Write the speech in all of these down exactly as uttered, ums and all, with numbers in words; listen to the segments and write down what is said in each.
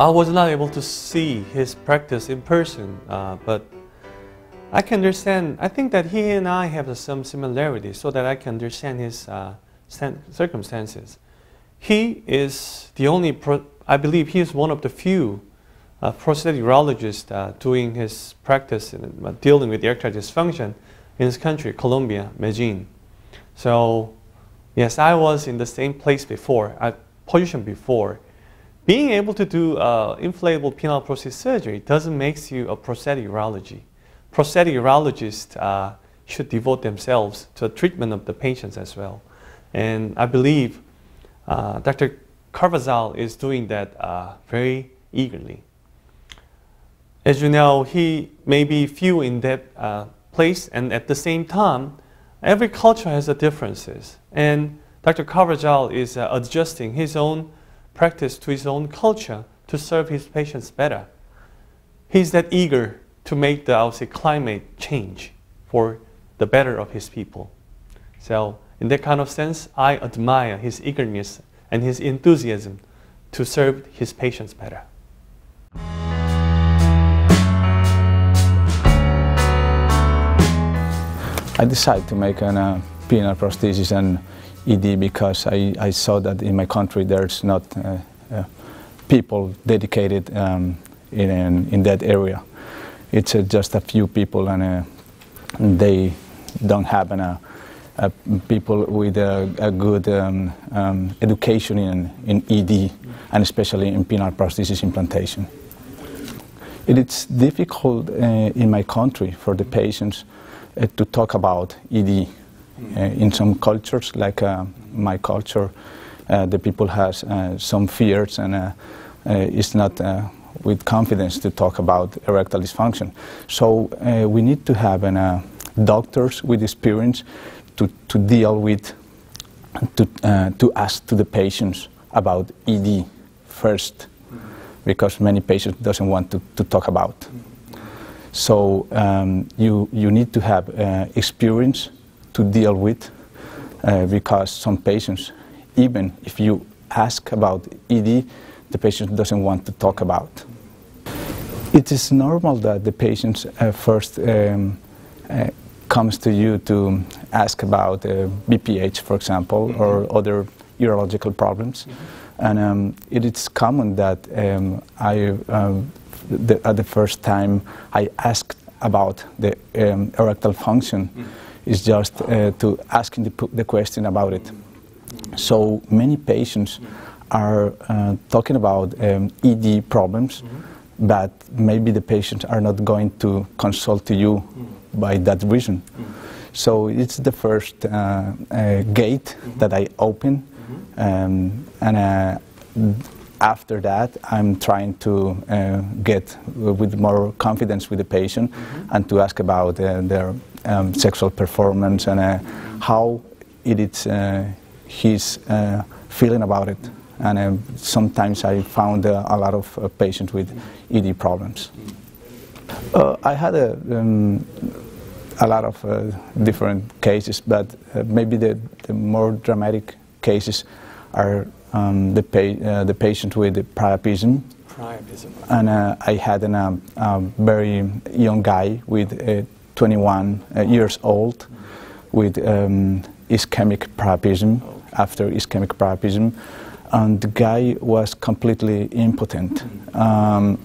I was not able to see his practice in person, uh, but I can understand. I think that he and I have some similarities, so that I can understand his uh, circumstances. He is the only, pro I believe he is one of the few uh, prosthetic urologists uh, doing his practice in uh, dealing with erectile dysfunction in his country, Colombia, Medellin. So, yes, I was in the same place before, I position before. Being able to do uh, inflatable penile prostate surgery doesn't make you a prosthetic urology. Prosthetic urologists uh, should devote themselves to the treatment of the patients as well. And I believe uh, Doctor Carvajal is doing that uh, very eagerly. As you know, he may be few in that uh, place, and at the same time, every culture has a differences. And Doctor Carvajal is uh, adjusting his own practice to his own culture to serve his patients better. He's that eager to make the, I would say, climate change for the better of his people. So in that kind of sense, I admire his eagerness and his enthusiasm to serve his patients better. I decided to make an uh, penile prosthesis and E D because I, I saw that in my country there's not uh, uh, people dedicated um, in, in that area. It's uh, just a few people, and uh, they don't have an, uh, uh, people with uh, a good um, um, education in, in E D, and especially in penile prosthesis implantation. It is difficult uh, in my country for the patients uh, to talk about E D. Uh, in some cultures, like uh, my culture, uh, the people has uh, some fears, and uh, uh, it's not uh, with confidence to talk about erectile dysfunction. So uh, we need to have an, uh, doctors with experience to, to deal with, to, uh, to ask to the patients about E D first, because many patients doesn't want to, to talk about. So um, you, you need to have uh, experience to deal with, uh, because some patients, even if you ask about E D, the patient doesn't want to talk about. It is normal that the patients uh, first um, uh, comes to you to ask about uh, B P H, for example, mm-hmm. or other urological problems. Mm-hmm. And um, it is common that um, I, um, the, at the first time I asked about the um, erectile function, mm-hmm. is just uh, to asking the, the question about it. So many patients are uh, talking about um, E D problems, mm-hmm. but maybe the patients are not going to consult to you mm-hmm. by that reason. Mm-hmm. So it's the first uh, uh, gate mm-hmm. that I open, mm-hmm. um, and uh, after that I'm trying to uh, get with more confidence with the patient, mm-hmm. and to ask about uh, their Um, sexual performance and uh, how it is uh, his uh, feeling about it. And uh, sometimes I found uh, a lot of uh, patients with E D problems. Uh, I had a, um, a lot of uh, different cases, but uh, maybe the, the more dramatic cases are um, the, pa uh, the patient with the priapism. Priapism. And uh, I had an, um, a very young guy with a twenty-one uh, years old with um, ischemic priapism, after ischemic priapism, and the guy was completely impotent. Um,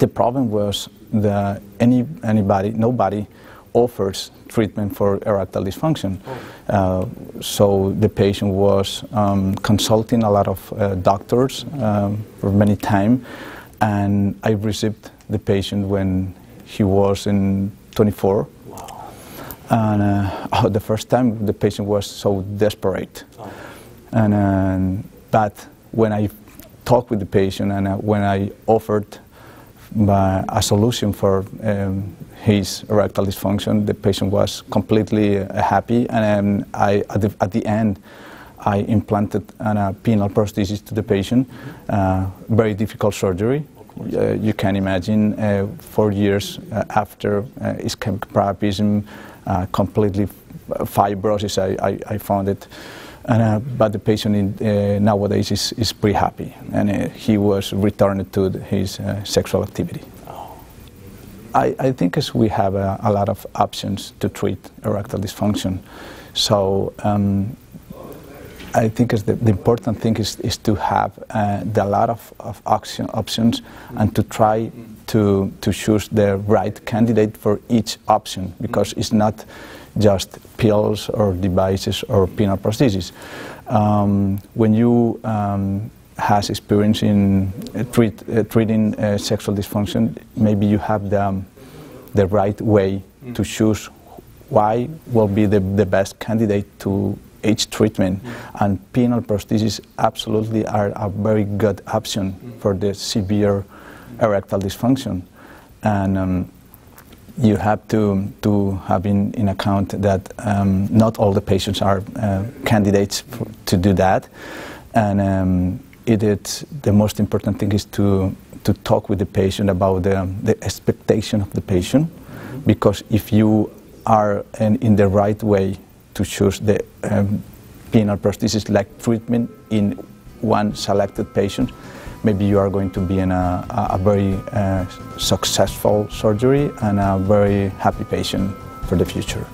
the problem was that any, anybody, nobody offers treatment for erectile dysfunction. Uh, so the patient was um, consulting a lot of uh, doctors um, for many time, and I received the patient when he was in twenty-four. Wow. And uh, oh, the first time the patient was so desperate. Oh. And uh, but when I talked with the patient, and uh, when I offered my, a solution for um, his erectile dysfunction, the patient was completely uh, happy. And um, I at the, at the end I implanted an, a penile prosthesis to the patient. Mm-hmm. uh, very difficult surgery. Uh, you can imagine, uh, four years uh, after uh, ischemic priapism, uh, completely fibrosis, I, I, I found it. And, uh, but the patient in, uh, nowadays is, is pretty happy, and uh, he was returned to the, his uh, sexual activity. Oh. I, I think as we have a, a lot of options to treat erectile dysfunction, so um, I think as the, the important thing is, is to have uh, the, a lot of, of option, options and to try to, to choose the right candidate for each option, because it's not just pills or devices or penile prosthesis. Um, when you um, has experience in uh, treat, uh, treating uh, sexual dysfunction, maybe you have the, um, the right way mm. to choose why will be the, the best candidate to each treatment. Mm. And penile prosthesis absolutely are a very good option mm. for the severe mm. erectile dysfunction. And um, you have to, to have in, in account that um, not all the patients are uh, candidates for, to do that. And um, it, it's the most important thing is to, to talk with the patient about the, the expectation of the patient, mm-hmm. because if you are in, in the right way to choose the um, penile prosthesis-like treatment in one selected patient, maybe you are going to be in a, a, a very uh, successful surgery and a very happy patient for the future.